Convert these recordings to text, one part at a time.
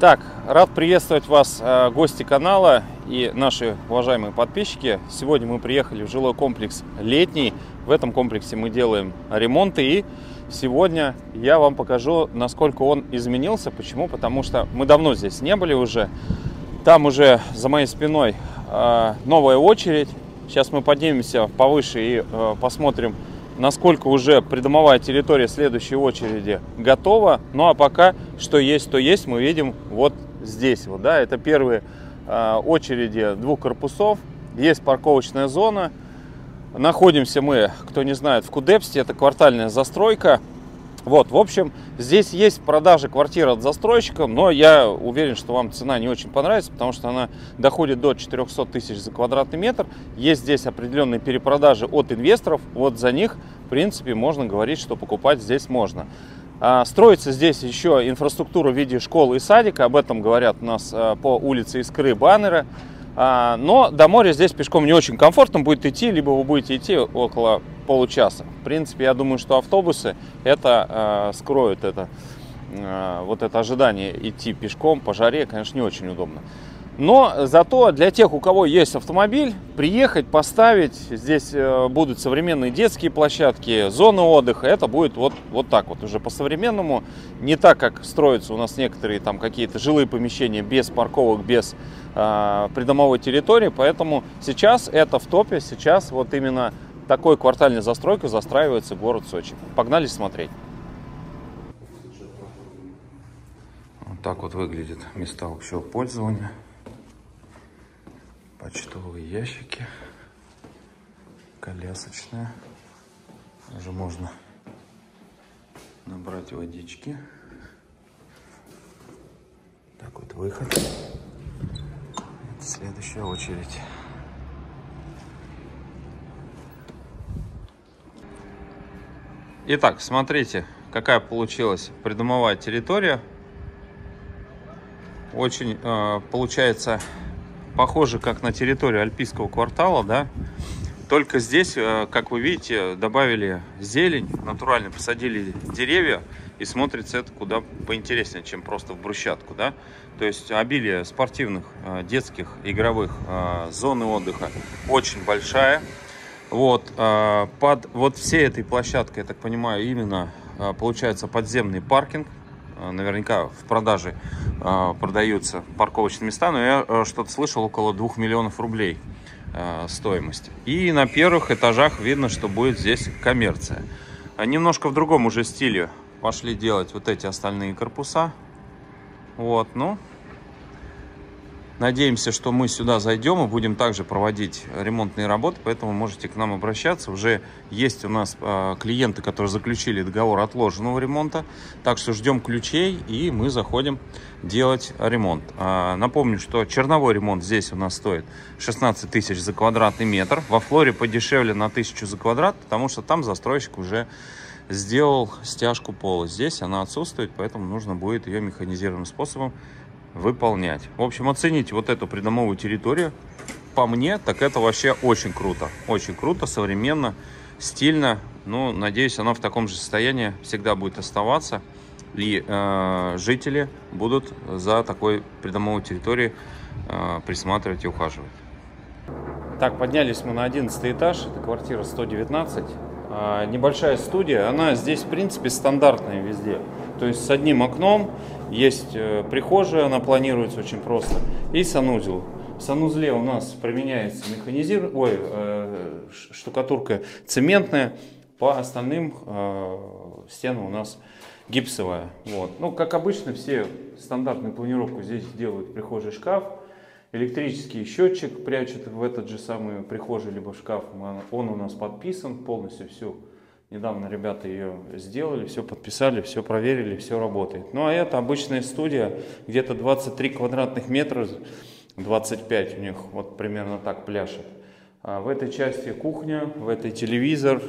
Так, рад приветствовать вас, гости канала и наши уважаемые подписчики. Сегодня мы приехали в жилой комплекс «Летний». В этом комплексе мы делаем ремонты. И сегодня я вам покажу, насколько он изменился. Почему? Потому что мы давно здесь не были уже. Там уже за моей спиной новая очередь. Сейчас мы поднимемся повыше и посмотрим, насколько уже придомовая территория следующей очереди готова. Ну а пока что есть, то есть. Мы видим вот здесь. Вот, да, это первые очереди двух корпусов. Есть парковочная зона. Находимся мы, кто не знает, в Кудепсте. Это квартальная застройка. Вот, в общем, здесь есть продажи квартир от застройщика, но я уверен, что вам цена не очень понравится, потому что она доходит до 400 тысяч за квадратный метр. Есть здесь определенные перепродажи от инвесторов, вот за них, в принципе, можно говорить, что покупать здесь можно. Строится здесь еще инфраструктура в виде школы и садика, об этом говорят у нас по улице Искры баннеры. Но до моря здесь пешком не очень комфортно будет идти, либо вы будете идти около получаса. В принципе, я думаю, что автобусы это скроют, вот это ожидание идти пешком по жаре, конечно, не очень удобно. Но зато для тех, у кого есть автомобиль, приехать, поставить, здесь будут современные детские площадки, зоны отдыха, это будет вот так вот уже по-современному, не так, как строятся у нас некоторые там какие-то жилые помещения без парковок, без придомовой территории, поэтому сейчас это в топе, сейчас вот именно такой квартальной застройкой застраивается город Сочи. Погнали смотреть. Вот так вот выглядят места общего пользования. Почтовые ящики, колясочная, уже можно набрать водички. Так вот выход, это следующая очередь. Итак, смотрите, какая получилась придомовая территория. Очень получается похоже, как на территорию Альпийского квартала, да? Только здесь, как вы видите, добавили зелень, натурально посадили деревья, и смотрится это куда поинтереснее, чем просто в брусчатку, да? То есть обилие спортивных, детских, игровых, зоны отдыха очень большая. Вот, под вот всей этой площадкой, я так понимаю, именно получается подземный паркинг. Наверняка в продаже продаются парковочные места, но я что-то слышал, около 2 миллионов рублей стоимость. И на первых этажах видно, что будет здесь коммерция. Немножко в другом уже стиле пошли делать вот эти остальные корпуса. Вот, ну, надеемся, что мы сюда зайдем и будем также проводить ремонтные работы, поэтому можете к нам обращаться. Уже есть у нас клиенты, которые заключили договор отложенного ремонта, так что ждем ключей и мы заходим делать ремонт. Напомню, что черновой ремонт здесь у нас стоит 16 тысяч за квадратный метр, во Флоре подешевле на 1000 за квадрат, потому что там застройщик уже сделал стяжку пола. Здесь она отсутствует, поэтому нужно будет ее механизированным способом выполнять. В общем, оцените вот эту придомовую территорию. По мне, так это вообще очень круто. Очень круто, современно, стильно. Ну, надеюсь, она в таком же состоянии всегда будет оставаться. И жители будут за такой придомовой территорией присматривать и ухаживать. Так, поднялись мы на 11 этаж. Это квартира 119. Небольшая студия. Она здесь, в принципе, стандартная везде. То есть с одним окном, есть прихожая, она планируется очень просто, и санузел. В санузле у нас применяется штукатурка цементная, по остальным стенам у нас гипсовая. Вот. Ну, как обычно, все стандартную планировку здесь делают прихожий шкаф, электрический счетчик прячут в этот же самый прихожий либо в шкаф, он у нас подписан полностью всю. Недавно ребята ее сделали, все подписали, все проверили, все работает. Ну а это обычная студия, где-то 23 квадратных метра, 25 у них, вот примерно так пляшет. А в этой части кухня, в этой телевизор,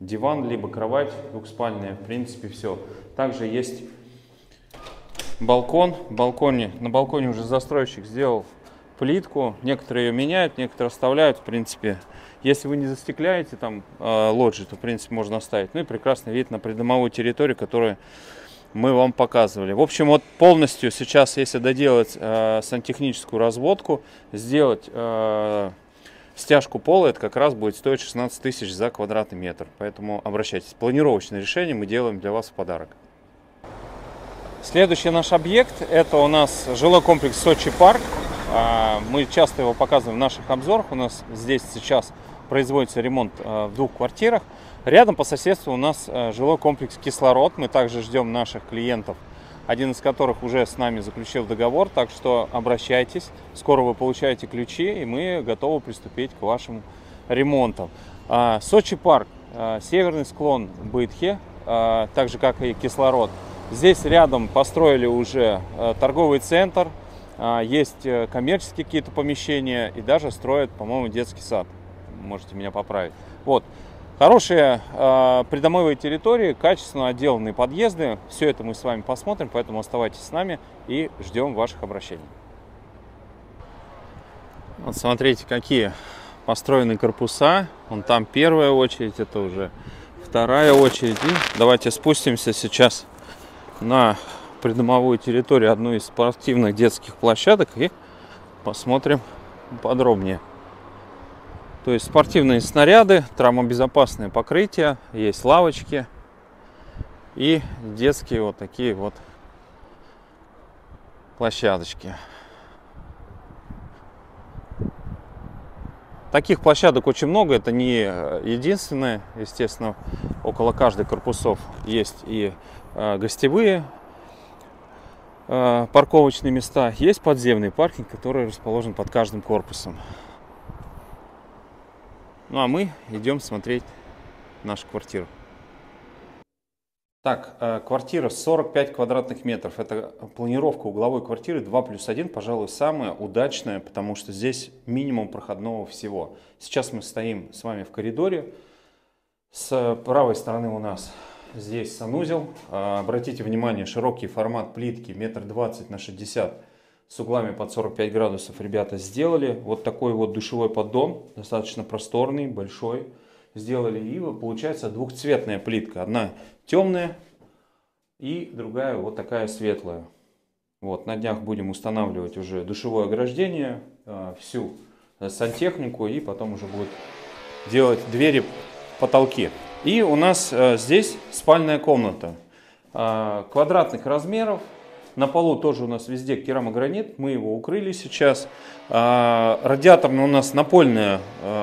диван, либо кровать двухспальная, в принципе все. Также есть балкон, на балконе уже застройщик сделал плитку, некоторые ее меняют, некоторые оставляют, в принципе. Если вы не застекляете там лоджию, то, в принципе, можно оставить. Ну и прекрасный вид на придомовую территорию, которая мы вам показывали. В общем, вот полностью сейчас, если доделать сантехническую разводку, сделать стяжку пола, это как раз будет стоить 16 тысяч за квадратный метр. Поэтому обращайтесь. Планировочное решение мы делаем для вас в подарок. Следующий наш объект, это у нас жилой комплекс Сочи-парк. Мы часто его показываем в наших обзорах. У нас здесь сейчас производится ремонт в двух квартирах. Рядом по соседству у нас жилой комплекс «Кислород». Мы также ждем наших клиентов, один из которых уже с нами заключил договор. Так что обращайтесь, скоро вы получаете ключи, и мы готовы приступить к вашему ремонту. Сочи-парк, северный склон Бытхи, так же как и «Кислород». Здесь рядом построили уже торговый центр, есть коммерческие какие-то помещения и даже строят, по-моему, детский сад. Можете меня поправить. Вот. Хорошие придомовые территории, качественно отделанные подъезды. Все это мы с вами посмотрим, поэтому оставайтесь с нами и ждем ваших обращений. Вот смотрите, какие построены корпуса. Вон там первая очередь, это уже вторая очередь. И давайте спустимся сейчас на придомовую территорию одной из спортивных детских площадок и посмотрим подробнее. То есть спортивные снаряды, травмобезопасное покрытие, есть лавочки и детские вот такие вот площадочки. Таких площадок очень много, это не единственное, естественно, около каждой корпусов есть и гостевые парковочные места, есть подземный паркинг, который расположен под каждым корпусом. Ну а мы идем смотреть нашу квартиру. Так, квартира 45 квадратных метров. Это планировка угловой квартиры 2+1, пожалуй, самая удачная, потому что здесь минимум проходного всего. Сейчас мы стоим с вами в коридоре. С правой стороны у нас здесь санузел. Обратите внимание, широкий формат плитки 1,20 на 60 с углами под 45 градусов ребята сделали. Вот такой вот душевой поддон, достаточно просторный, большой, сделали. И получается двухцветная плитка. Одна темная и другая вот такая светлая. Вот, на днях будем устанавливать уже душевое ограждение, всю сантехнику, и потом уже будут делать двери, потолки. И у нас здесь спальная комната квадратных размеров. На полу тоже у нас везде керамогранит, мы его укрыли сейчас. Радиаторное у нас напольное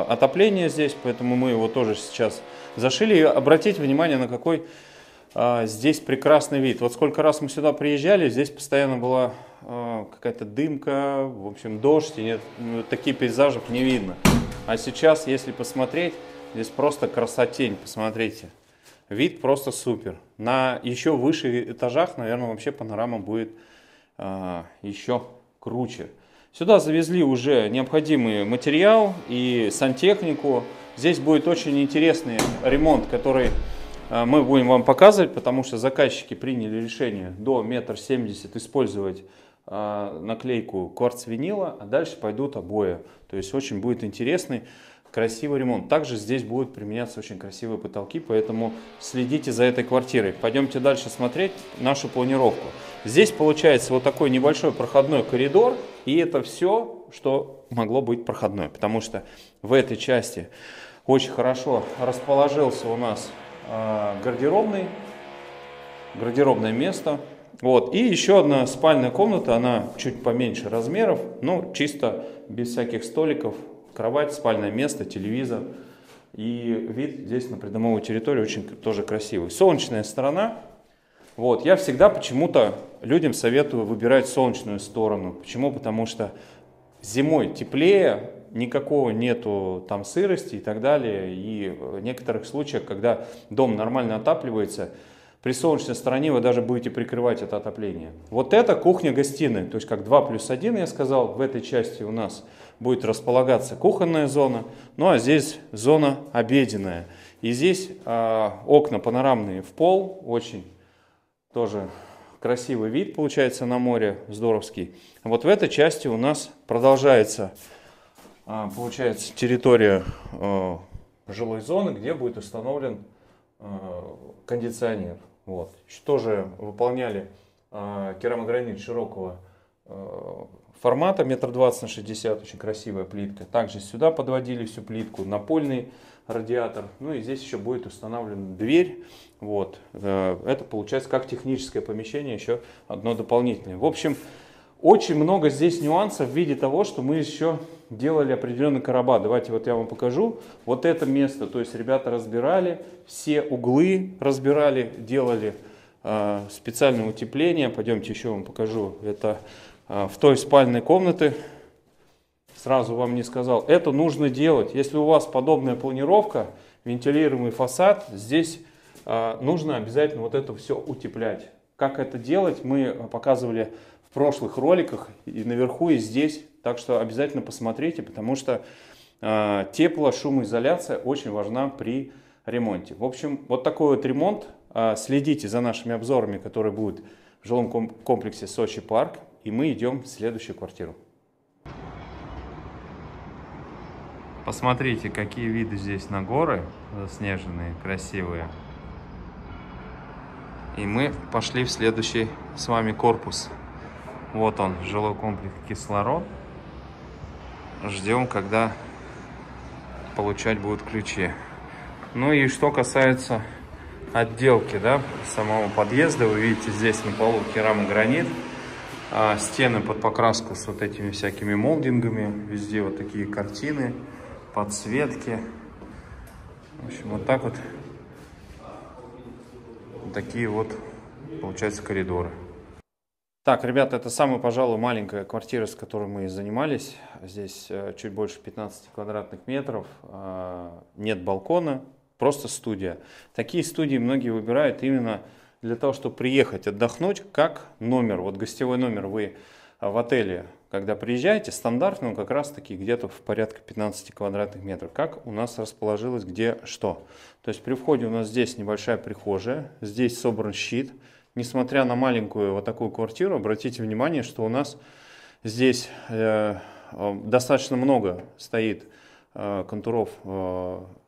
отопление здесь, поэтому мы его тоже сейчас зашили. И обратите внимание, на какой здесь прекрасный вид. Вот сколько раз мы сюда приезжали, здесь постоянно была какая-то дымка, в общем, дождь, и нет, такие пейзажи не видно. А сейчас, если посмотреть, здесь просто красотень, посмотрите. Вид просто супер. На еще выше этажах, наверное, вообще панорама будет еще круче. Сюда завезли уже необходимый материал и сантехнику. Здесь будет очень интересный ремонт, который мы будем вам показывать, потому что заказчики приняли решение до 1,70 м использовать наклейку кварц-винила, а дальше пойдут обои. То есть очень будет интересный, красивый ремонт. Также здесь будут применяться очень красивые потолки, поэтому следите за этой квартирой. Пойдемте дальше смотреть нашу планировку. Здесь получается вот такой небольшой проходной коридор, и это все, что могло быть проходной, потому что в этой части очень хорошо расположился у нас гардеробное место. Вот. И еще одна спальная комната, она чуть поменьше размеров, но чисто без всяких столиков. Кровать, спальное место, телевизор. И вид здесь на придомовую территорию очень тоже красивый. Солнечная сторона. Вот. Я всегда почему-то людям советую выбирать солнечную сторону. Почему? Потому что зимой теплее, никакого нету там сырости и так далее. И в некоторых случаях, когда дом нормально отапливается, при солнечной стороне вы даже будете прикрывать это отопление. Вот это кухня-гостиная, то есть как 2+1, я сказал. В этой части у нас будет располагаться кухонная зона, ну а здесь зона обеденная. И здесь окна панорамные в пол, очень тоже красивый вид получается на море, здоровский. Вот в этой части у нас продолжается, получается, территория жилой зоны, где будет установлен кондиционер. Вот. Тоже выполняли керамогранит широкого формата, 1,20 х 60 м, очень красивая плитка. Также сюда подводили всю плитку, напольный радиатор. Ну и здесь еще будет установлена дверь. Вот. Это получается как техническое помещение, еще одно дополнительное. В общем, очень много здесь нюансов в виде того, что мы еще делали определенные короба. Давайте вот я вам покажу. Вот это место, то есть ребята разбирали, все углы разбирали, делали специальное утепление. Пойдемте еще вам покажу. Это в той спальной комнате. Сразу вам не сказал. Это нужно делать. Если у вас подобная планировка, вентилируемый фасад, здесь нужно обязательно вот это все утеплять. Как это делать, мы показывали в прошлых роликах и наверху, и здесь. Так что обязательно посмотрите, потому что тепло-шумоизоляция очень важна при ремонте. В общем, вот такой вот ремонт. Следите за нашими обзорами, которые будут в жилом комплексе Сочи-парк. И мы идем в следующую квартиру. Посмотрите, какие виды здесь на горы. Заснеженные, красивые. И мы пошли в следующий с вами корпус. Вот он, жилой комплекс «Кислород». Ждем, когда получать будут ключи. Ну и что касается отделки, да, самого подъезда. Вы видите, здесь на полу керамогранит. Стены под покраску с вот этими всякими молдингами. Везде вот такие картины, подсветки. В общем, вот так вот. Такие вот, получается, коридоры. Так, ребята, это самая, пожалуй, маленькая квартира, с которой мы и занимались. Здесь чуть больше 15 квадратных метров. Нет балкона, просто студия. Такие студии многие выбирают именно для того, чтобы приехать отдохнуть, как номер. Вот гостевой номер вы в отеле, когда приезжаете, стандартный, он как раз-таки где-то в порядка 15 квадратных метров. Как у нас расположилось, где что. То есть при входе у нас здесь небольшая прихожая, здесь собран щит. Несмотря на маленькую вот такую квартиру, обратите внимание, что у нас здесь достаточно много стоит контуров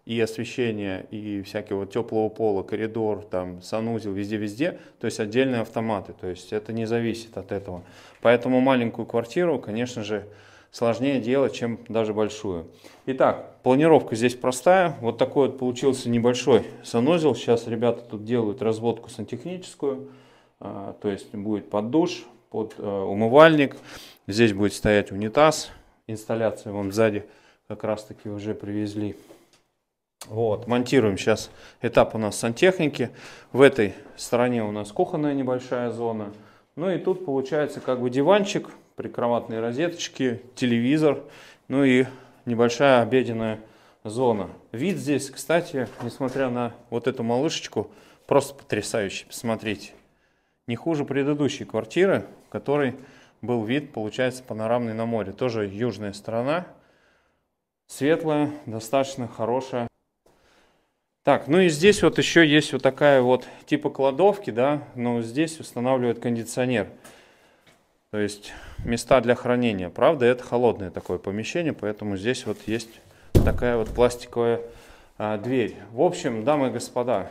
и освещения, и всякого теплого пола, коридор, там, санузел, везде-везде. То есть отдельные автоматы, то есть это не зависит от этого. Поэтому маленькую квартиру, конечно же, сложнее делать, чем даже большую. Итак, планировка здесь простая. Вот такой вот получился небольшой санузел. Сейчас ребята тут делают разводку сантехническую. То есть будет под душ, под умывальник. Здесь будет стоять унитаз. Инсталляцию вон сзади как раз таки уже привезли. Вот, монтируем сейчас этап у нас сантехники. В этой стороне у нас кухонная небольшая зона. Ну и тут получается как бы диванчик, прикроватные розеточки, телевизор, ну и небольшая обеденная зона. Вид здесь, кстати, несмотря на вот эту малышечку, просто потрясающий. Посмотрите, не хуже предыдущей квартиры, в которой был вид, получается, панорамный на море. Тоже южная сторона, светлая, достаточно хорошая. Так, ну и здесь вот еще есть вот такая вот типа кладовки, да, но здесь устанавливают кондиционер. То есть места для хранения. Правда, это холодное такое помещение, поэтому здесь вот есть такая вот пластиковая дверь. В общем, дамы и господа,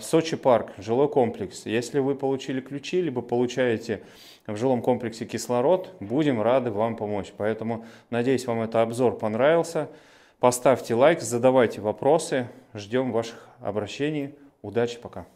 Сочи-парк, жилой комплекс. Если вы получили ключи, либо получаете в жилом комплексе «Кислород», будем рады вам помочь. Поэтому, надеюсь, вам этот обзор понравился. Поставьте лайк, задавайте вопросы. Ждем ваших обращений. Удачи, пока.